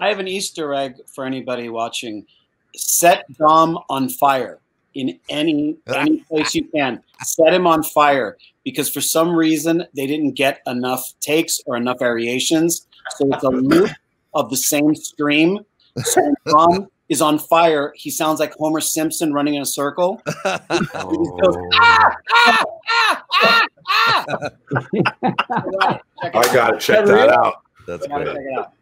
I have an Easter egg for anybody watching. Set Dom on fire in any place you can. Set him on fire, because for some reason they didn't get enough takes or enough variations. So it's a loop of the same stream. So Dom is on fire. He sounds like Homer Simpson running in a circle. Oh. He goes, ah, ah, ah, ah, ah. I got to check that out. That's good.